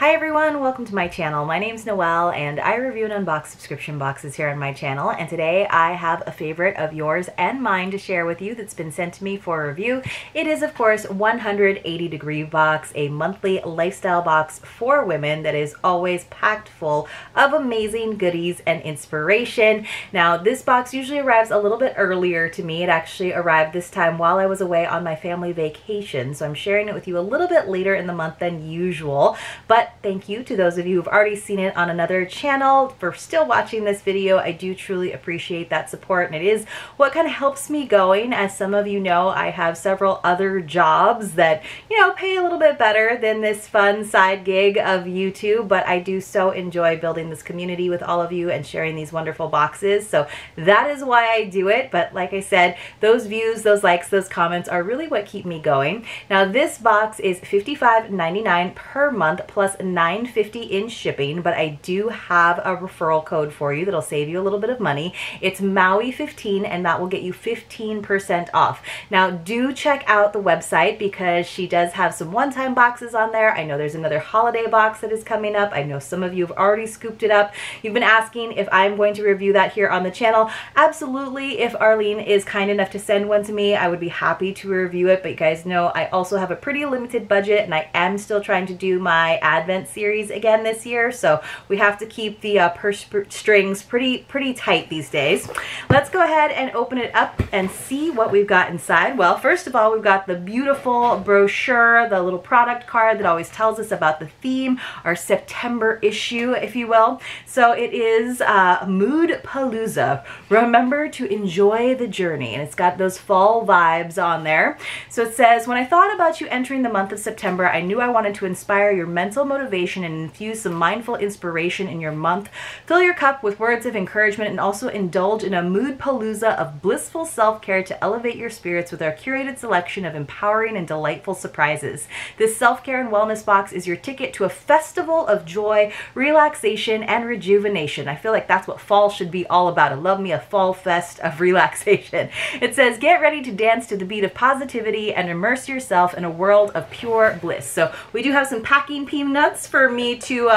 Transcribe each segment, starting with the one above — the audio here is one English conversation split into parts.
Hi everyone, welcome to my channel. My name's Noelle and I review and unbox subscription boxes here on my channel, and today I have a favorite of yours and mine to share with you that's been sent to me for review. It is of course 180 Degree Box, a monthly lifestyle box for women that is always packed full of amazing goodies and inspiration. Now this box usually arrives a little bit earlier to me. It actually arrived this time while I was away on my family vacation, so I'm sharing it with you a little bit later in the month than usual. But thank you to those of you who've already seen it on another channel for still watching this video. I do truly appreciate that support, and it is what kind of helps me going. As some of you know, I have several other jobs that, you know, pay a little bit better than this fun side gig of YouTube, but I do so enjoy building this community with all of you and sharing these wonderful boxes. So that is why I do it. But like I said, those views, those likes, those comments are really what keep me going. Now this box is $55.99 per month plus $9.50 in shipping, but I do have a referral code for you that'll save you a little bit of money. It's Maui15, and that will get you 15% off. Now do check out the website because she does have some one-time boxes on there. I know there's another holiday box that is coming up. I know some of you have already scooped it up. You've been asking if I'm going to review that here on the channel. Absolutely. If Arlene is kind enough to send one to me, I would be happy to review it, but you guys know I also have a pretty limited budget, and I am still trying to do my Advent series again this year, so we have to keep the purse strings pretty tight these days. Let's go ahead and open it up and see what we've got inside. Well, first of all, we've got the beautiful brochure, the little product card that always tells us about the theme, our September issue, if you will. So it is Mood Palooza. Remember to enjoy the journey, and it's got those fall vibes on there. So it says, when I thought about you entering the month of September, I knew I wanted to inspire your mental motivation and infuse some mindful inspiration in your month. Fill your cup with words of encouragement and also indulge in a mood palooza of blissful self-care to elevate your spirits with our curated selection of empowering and delightful surprises. This self-care and wellness box is your ticket to a festival of joy, relaxation, and rejuvenation. I feel like that's what fall should be all about. I love me a fall fest of relaxation. It says, get ready to dance to the beat of positivity and immerse yourself in a world of pure bliss. So we do have some packing peanuts for me to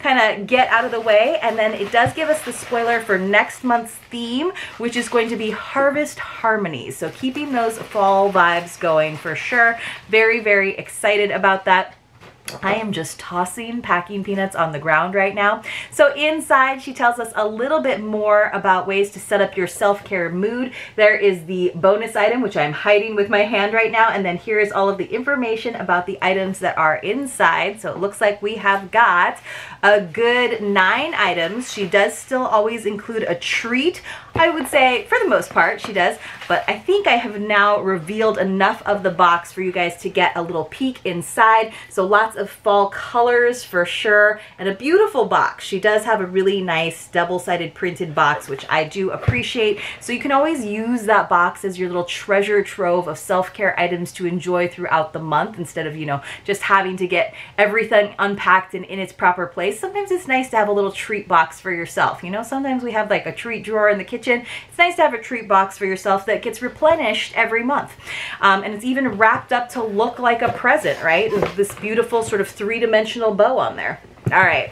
kind of get out of the way, and then it does give us the spoiler for next month's theme, which is going to be Harvest Harmonies. So keeping those fall vibes going for sure. Very, very excited about that. I am just tossing packing peanuts on the ground right now. So inside, she tells us a little bit more about ways to set up your self-care mood. There is the bonus item, which I'm hiding with my hand right now, and then here is all of the information about the items that are inside. So it looks like we have got a good 9 items. She does still always include a treat, I would say, for the most part she does, but I think I have now revealed enough of the box for you guys to get a little peek inside. So lots of fall colors for sure, and a beautiful box. She does have a really nice double-sided printed box, which I do appreciate. So you can always use that box as your little treasure trove of self-care items to enjoy throughout the month instead of, you know, just having to get everything unpacked and in its proper place. Sometimes it's nice to have a little treat box for yourself. You know, sometimes we have like a treat drawer in the kitchen. It's nice to have a treat box for yourself that gets replenished every month. And it's even wrapped up to look like a present, right? This beautiful sort of three-dimensional bow on there. All right.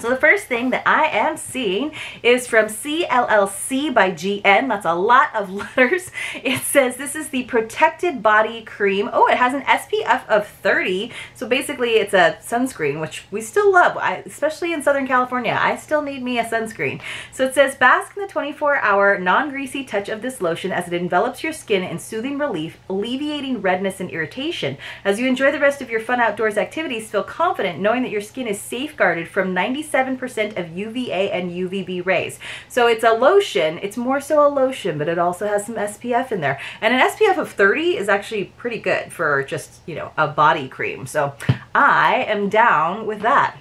So the first thing that I am seeing is from CLLC by GN. That's a lot of letters. It says this is the Protected Body Cream. Oh, it has an SPF of 30. So basically it's a sunscreen, which we still love, especially in Southern California. I still need me a sunscreen. So it says bask in the 24-hour non-greasy touch of this lotion as it envelops your skin in soothing relief, alleviating redness and irritation. As you enjoy the rest of your fun outdoors activities, feel confident knowing that your skin is safeguarded from 97% of UVA and UVB rays. So it's a lotion. It's more so a lotion, but it also has some SPF in there. And an SPF of 30 is actually pretty good for just, you know, a body cream. So I am down with that.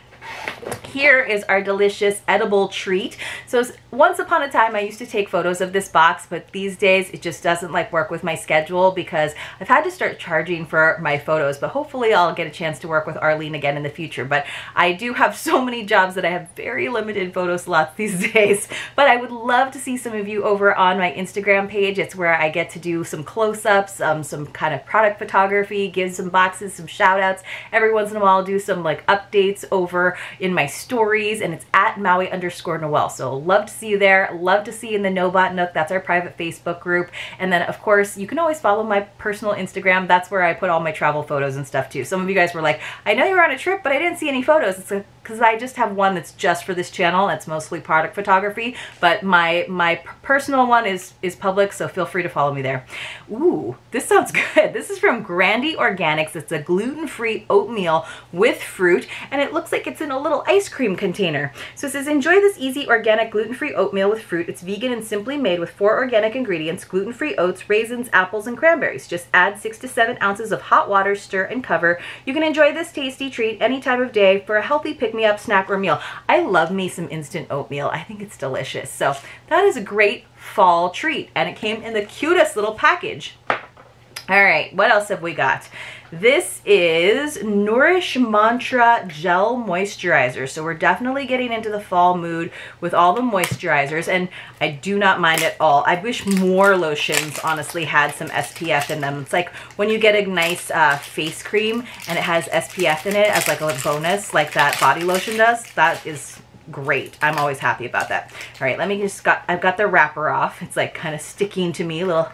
here is our delicious edible treat. So once upon a time I used to take photos of this box, but these days it just doesn't like work with my schedule because I've had to start charging for my photos, but hopefully I'll get a chance to work with Arlene again in the future. But I do have so many jobs that I have very limited photo slots these days, but I would love to see some of you over on my Instagram page. It's where I get to do some close-ups, some kind of product photography, give some boxes, some shout-outs. Every once in a while I'll do some like updates over in my stories, and it's at Maui_Noelle. So love to see you there. Love to see you in the No Bot Nook. That's our private Facebook group. And then of course you can always follow my personal Instagram. That's where I put all my travel photos and stuff too. Some of you guys were like, I know you were on a trip, but I didn't see any photos. It's like, because I just have one that's just for this channel. It's mostly product photography, but my personal one is public, so feel free to follow me there. Ooh, this sounds good. This is from Grandy Organics. It's a gluten-free oatmeal with fruit, and it looks like it's in a little ice cream container. So it says, enjoy this easy organic gluten-free oatmeal with fruit. It's vegan and simply made with 4 organic ingredients, gluten-free oats, raisins, apples, and cranberries. Just add 6 to 7 ounces of hot water, stir, and cover. You can enjoy this tasty treat any time of day for a healthy picnic up snack or meal. I love me some instant oatmeal. I think it's delicious. So that is a great fall treat, and it came in the cutest little package. All right, what else have we got? This is Nourish Mantra Gel Moisturizer. So we're definitely getting into the fall mood with all the moisturizers, and I do not mind at all. I wish more lotions honestly had some SPF in them. It's like when you get a nice face cream and it has SPF in it as like a bonus, like that body lotion does. That is great. I'm always happy about that. All right, let me just I've got the wrapper off. It's like kind of sticking to me, little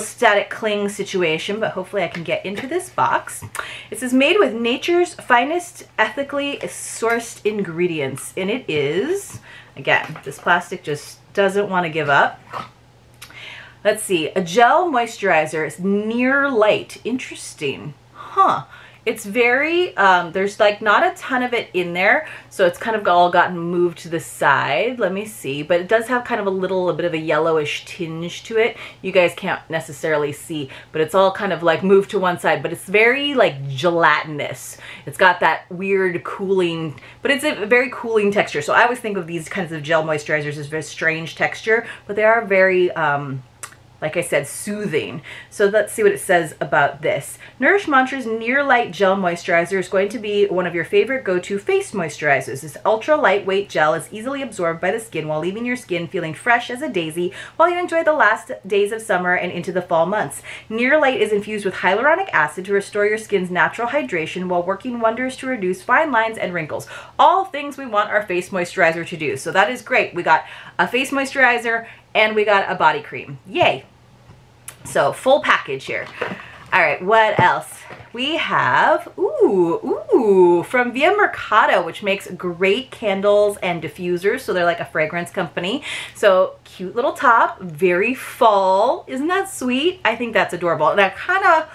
static cling situation, but hopefully I can get into this box. It says made with nature's finest ethically sourced ingredients, and it is, again, this plastic just doesn't want to give up. Let's see, a gel moisturizer is near light. Interesting, huh? It's very, there's like not a ton of it in there, so it's kind of all gotten moved to the side. Let me see, but it does have kind of a bit of a yellowish tinge to it. You guys can't necessarily see, but it's all kind of like moved to one side, but it's very like gelatinous. It's got that weird cooling, but it's a very cooling texture. So I always think of these kinds of gel moisturizers as very strange texture, but they are very, like I said, soothing. So let's see what it says about this. Nourish Mantra's Near Light Gel Moisturizer is going to be one of your favorite go-to face moisturizers. This ultra lightweight gel is easily absorbed by the skin while leaving your skin feeling fresh as a daisy while you enjoy the last days of summer and into the fall months. Near Light is infused with hyaluronic acid to restore your skin's natural hydration while working wonders to reduce fine lines and wrinkles. All things we want our face moisturizer to do. So that is great. We got a face moisturizer and we got a body cream. Yay. So full package here. All right, what else? We have, ooh, from Via Mercado, which makes great candles and diffusers. So they're like a fragrance company. So cute little top, very fall. Isn't that sweet? I think that's adorable. And now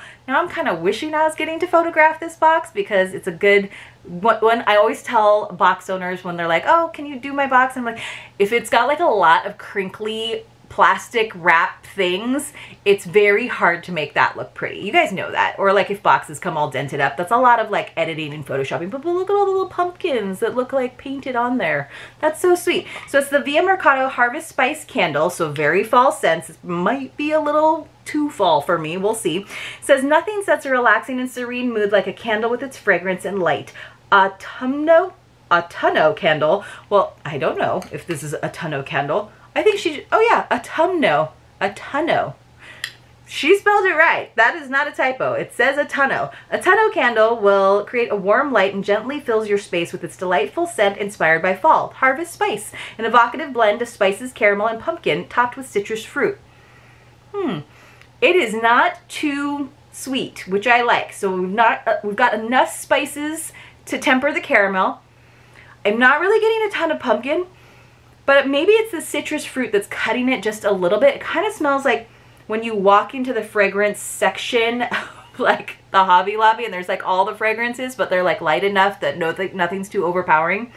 I'm kind of wishing I was getting to photograph this box, because it's a good, when I always tell box owners when they're like, oh, can you do my box? I'm like, if it's got like a lot of crinkly plastic wrap things, it's very hard to make that look pretty. You guys know that. Or like if boxes come all dented up, that's a lot of like editing and photoshopping. But look at all the little pumpkins that look like painted on there. That's so sweet. So it's the Via Mercado Harvest Spice Candle. So very fall scents. It might be a little to fall for me, we'll see. It says nothing sets a relaxing and serene mood like a candle with its fragrance and light. Autunno candle. Well, I don't know if this is Autunno candle. I think she, oh yeah, Autunno. She spelled it right. That is not a typo. It says Autunno. Autunno candle will create a warm light and gently fills your space with its delightful scent inspired by fall. Harvest Spice, an evocative blend of spices, caramel, and pumpkin topped with citrus fruit. It is not too sweet, which I like. So we've got enough spices to temper the caramel. I'm not really getting a ton of pumpkin, but maybe it's the citrus fruit that's cutting it just a little bit. It kind of smells like when you walk into the fragrance section, like the Hobby Lobby, and there's like all the fragrances, but they're like light enough that nothing's too overpowering.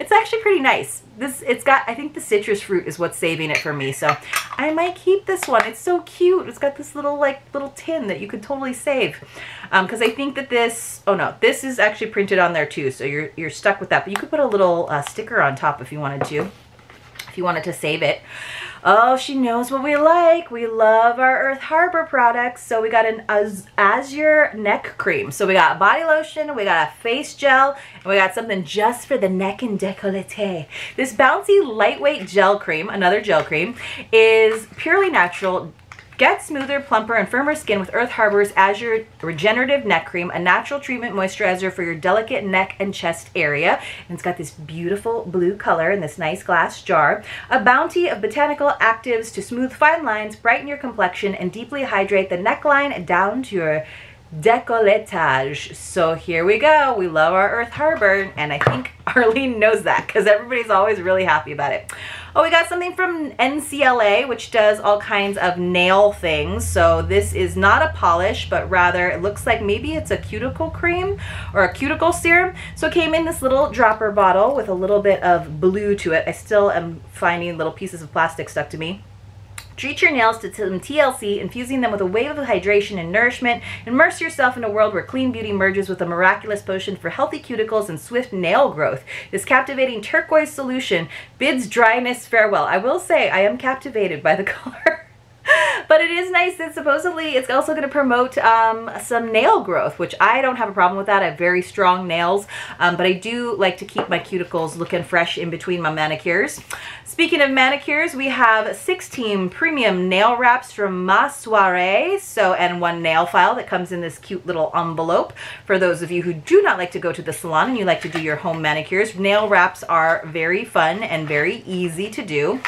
It's actually pretty nice. It's got, I think the citrus fruit is what's saving it for me, so I might keep this one. It's so cute. It's got this little, like, little tin that you could totally save. Because I think that this, oh no, this is actually printed on there too, so you're stuck with that. But you could put a little sticker on top if you wanted to. If you wanted to save it. Oh, she knows what we like. We love our Earth Harbor products. So we got an Azure neck cream. So we got body lotion, we got a face gel, and we got something just for the neck and décolleté. This bouncy lightweight gel cream, another gel cream, is purely natural. Get smoother, plumper, and firmer skin with Earth Harbor's Azure Regenerative Neck Cream, a natural treatment moisturizer for your delicate neck and chest area. And it's got this beautiful blue color in this nice glass jar. A bounty of botanical actives to smooth fine lines, brighten your complexion, and deeply hydrate the neckline down to your décolletage. So here we go. We love our Earth Harbor, and I think Arlene knows that because everybody's always really happy about it. Oh, we got something from NCLA, which does all kinds of nail things. So this is not a polish, but rather it looks like maybe it's a cuticle cream or a cuticle serum. So it came in this little dropper bottle with a little bit of blue to it. I still am finding little pieces of plastic stuck to me. Treat your nails to some TLC, infusing them with a wave of hydration and nourishment. Immerse yourself in a world where clean beauty merges with a miraculous potion for healthy cuticles and swift nail growth. This captivating turquoise solution bids dryness farewell. I will say I am captivated by the color. But it is nice that supposedly it's also going to promote some nail growth, which I don't have a problem with that. I have very strong nails, but I do like to keep my cuticles looking fresh in between my manicures. Speaking of manicures, we have 16 premium nail wraps from Ma Soirée, and one nail file that comes in this cute little envelope. For those of you who do not like to go to the salon and you like to do your home manicures, nail wraps are very fun and very easy to do.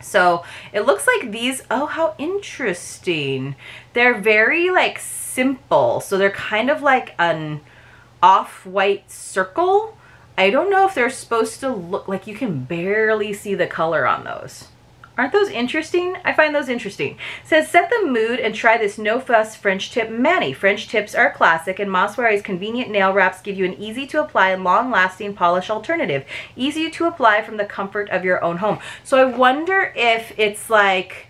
So it looks like these, oh, how interesting. They're very like simple. So they're kind of like an off-white circle. I don't know if they're supposed to look like, you can barely see the color on those. Aren't those interesting? I find those interesting. It says, set the mood and try this no-fuss French tip mani. French tips are classic, and Ma Soirée's convenient nail wraps give you an easy-to-apply and long-lasting polish alternative. Easy to apply from the comfort of your own home. So I wonder if it's like,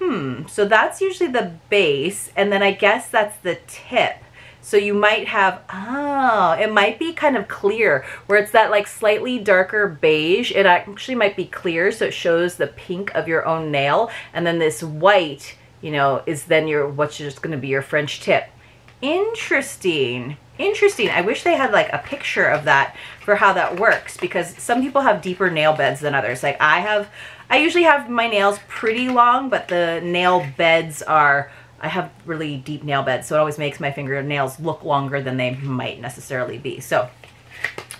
so that's usually the base, and then I guess that's the tip. So you might have, it might be kind of clear where it's that like slightly darker beige. It actually might be clear, so it shows the pink of your own nail. And then this white, you know, is then your, what's just going to be your French tip. Interesting. Interesting. I wish they had like a picture of that for how that works, because some people have deeper nail beds than others. Like I usually have my nails pretty long, but the nail beds are, I have really deep nail beds, so it always makes my fingernails look longer than they might necessarily be. So,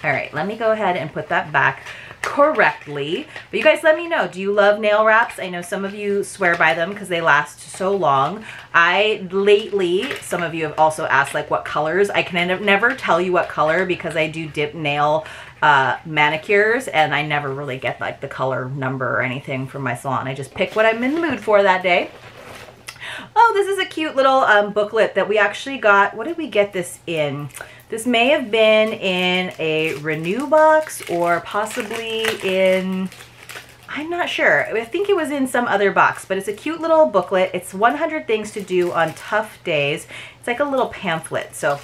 all right, let me go ahead and put that back correctly. But you guys, let me know, do you love nail wraps? I know some of you swear by them because they last so long. Lately, some of you have also asked like what colors. I can never tell you what color because I do dip nail manicures, and I never really get like the color number or anything from my salon. I just pick what I'm in the mood for that day. Oh, this is a cute little booklet that we actually got. What did we get this in? This may have been in a Renew box or possibly in, I'm not sure. I think it was in some other box, but it's a cute little booklet. It's 100 things to do on tough days. It's like a little pamphlet. So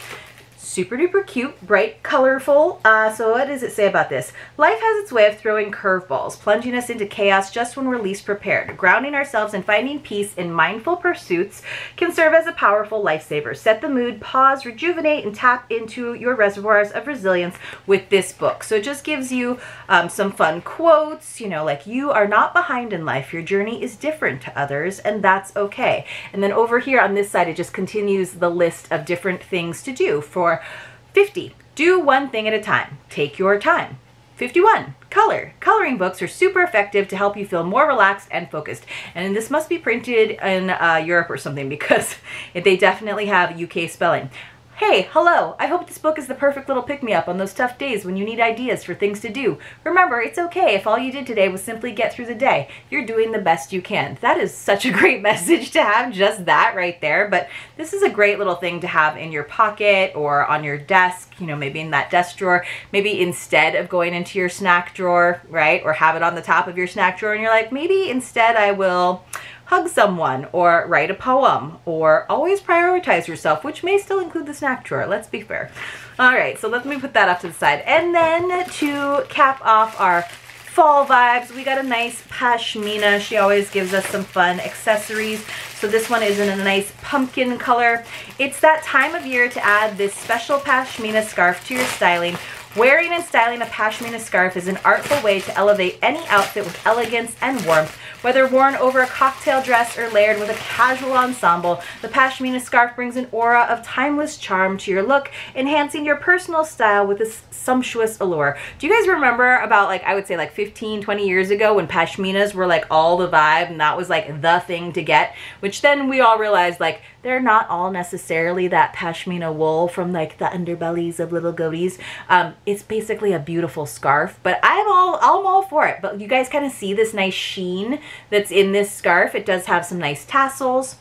super duper cute, bright, colorful. So what does it say about this? Life has its way of throwing curveballs, plunging us into chaos just when we're least prepared. Grounding ourselves and finding peace in mindful pursuits can serve as a powerful lifesaver. Set the mood, pause, rejuvenate, and tap into your reservoirs of resilience with this book. So it just gives you some fun quotes, you know, like, you are not behind in life. Your journey is different to others, and that's okay. And then over here on this side, it just continues the list of different things to do. For 50, do one thing at a time. Take your time. 51, color. Coloring books are super effective to help you feel more relaxed and focused. And this must be printed in Europe or something, because they definitely have UK spelling. Hey, hello! I hope this book is the perfect little pick-me-up on those tough days when you need ideas for things to do. Remember, it's okay if all you did today was simply get through the day. You're doing the best you can. That is such a great message to have, just that right there, but this is a great little thing to have in your pocket or on your desk, you know, maybe in that desk drawer, maybe instead of going into your snack drawer, right, or have it on the top of your snack drawer and you're like, maybe instead I will hug someone or write a poem or always prioritize yourself, which may still include the snack drawer, let's be fair. All right, so let me put that off to the side. And then to cap off our fall vibes, we got a nice pashmina. She always gives us some fun accessories. So this one is in a nice pumpkin color. It's that time of year to add this special pashmina scarf to your styling. Wearing and styling a pashmina scarf is an artful way to elevate any outfit with elegance and warmth. Whether worn over a cocktail dress or layered with a casual ensemble, the pashmina scarf brings an aura of timeless charm to your look, enhancing your personal style with this sumptuous allure. Do you guys remember about, like, I would say like 15, 20 years ago when pashminas were like all the vibe and that was like the thing to get, which then we all realized like they're not all necessarily that pashmina wool from like the underbellies of little goatees. It's basically a beautiful scarf, but I'm all for it. But you guys kind of see this nice sheen that's in this scarf. It does have some nice tassels.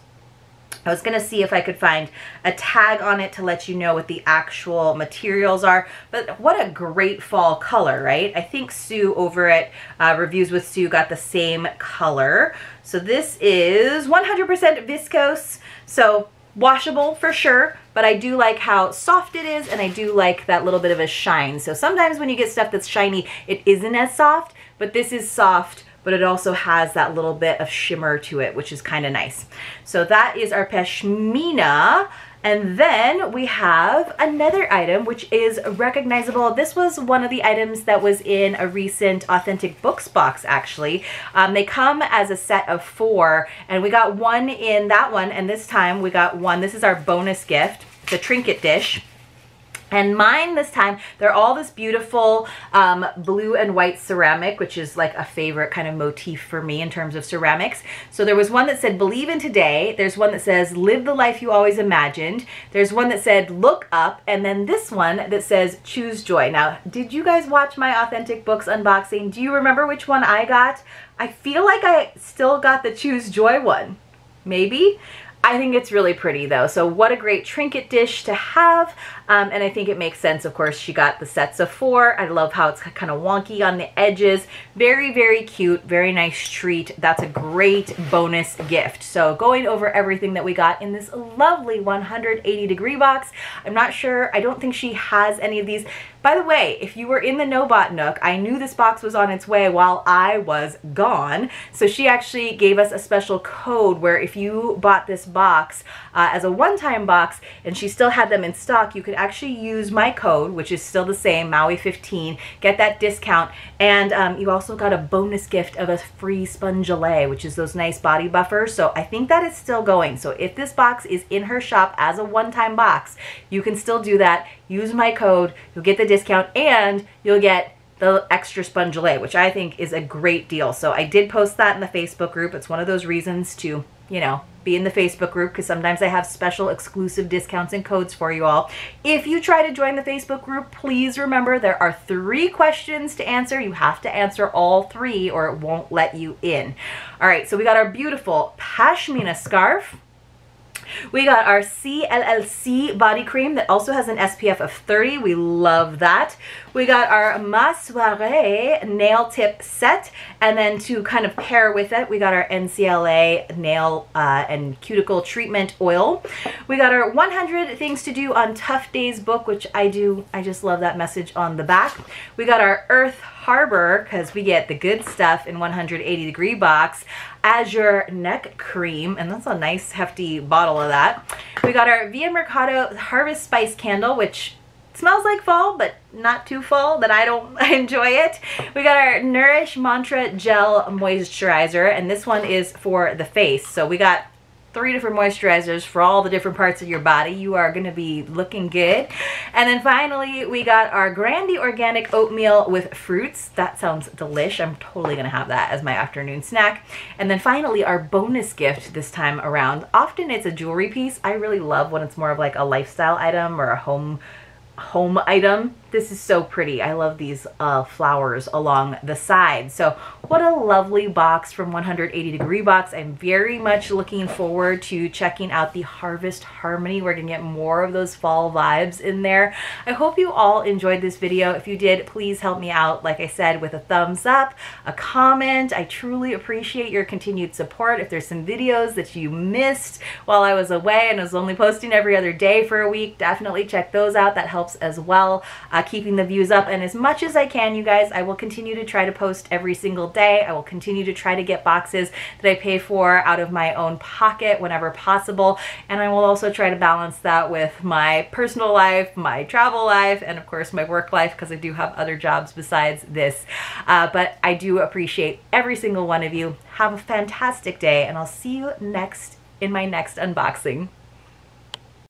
I was gonna see if I could find a tag on it to let you know what the actual materials are, but what a great fall color, right? I think Sue over at Reviews with Sue got the same color. So this is 100% viscose, so washable for sure, but I do like how soft it is, and I do like that little bit of a shine. So sometimes when you get stuff that's shiny, it isn't as soft, but this is soft, but it also has that little bit of shimmer to it, which is kind of nice. So that is our pashmina. And then we have another item which is recognizable. This was one of the items that was in a recent Authentic Books box, actually. They come as a set of 4, and we got one in that one, and this time we got one. This is our bonus gift, the trinket dish. And mine this time, they're all this beautiful blue and white ceramic, which is like a favorite kind of motif for me in terms of ceramics. So there was one that said, believe in today. There's one that says, live the life you always imagined. There's one that said, look up. And then this one that says, choose joy. Now, did you guys watch my Authentic Books unboxing? Do you remember which one I got? I feel like I still got the choose joy one, maybe? I think it's really pretty though, so what a great trinket dish to have, and I think it makes sense. Of course, she got the sets of 4. I love how it's kind of wonky on the edges. Very, very cute, very nice treat. That's a great bonus gift. So going over everything that we got in this lovely 180 degree box. I'm not sure, I don't think she has any of these. By the way, if you were in the No-Bot Nook, I knew this box was on its way while I was gone, so she actually gave us a special code where if you bought this box as a one-time box and she still had them in stock, you could actually use my code, which is still the same, Maui15, get that discount, and you also got a bonus gift of a free spongelet, which is those nice body buffers. So I think that is still going, so if this box is in her shop as a one-time box, you can still do that. Use my code, you'll get the discount, and you'll get the extra spongelet, which I think is a great deal. So I did post that in the Facebook group. It's one of those reasons to, you know, be in the Facebook group, because sometimes I have special exclusive discounts and codes for you all. If you try to join the Facebook group, please remember there are 3 questions to answer. You have to answer all 3 or it won't let you in. All right, so we got our beautiful pashmina scarf. We got our CLLC body cream that also has an SPF of 30. We love that. We got our Ma Soirée nail tip set, and then to kind of pair with it, we got our NCLA nail and cuticle treatment oil. We got our 100 Things to Do on Tough Days book, which I just love that message on the back. We got our Earth Harbor, because we get the good stuff in 180 degree box, Azure neck cream, and that's a nice hefty bottle of that. We got our Via Mercado harvest spice candle, which smells like fall but not too fall, that I don't enjoy it. We got our Nourish Mantra gel moisturizer, and this one is for the face. So we got 3 different moisturizers for all the different parts of your body. You are going to be looking good. And then finally, we got our Grandy Organic Oatmeal with fruits. That sounds delish. I'm totally going to have that as my afternoon snack. And then finally, our bonus gift this time around. Often it's a jewelry piece. I really love when it's more of like a lifestyle item or a home item. This is so pretty. I love these flowers along the side. So what a lovely box from 180 Degree Box. I'm very much looking forward to checking out the Harvest Harmony. We're gonna get more of those fall vibes in there. I hope you all enjoyed this video. If you did, please help me out, like I said, with a thumbs up, a comment. I truly appreciate your continued support. If there's some videos that you missed while I was away and I was only posting every other day for a week, definitely check those out. That helps as well. Keeping the views up, and as much as I can, you guys, I will continue to try to post every single day. I will continue to try to get boxes that I pay for out of my own pocket whenever possible, and I will also try to balance that with my personal life, my travel life, and of course my work life, because I do have other jobs besides this. But I do appreciate every single one of you. Have a fantastic day, and I'll see you next in my next unboxing.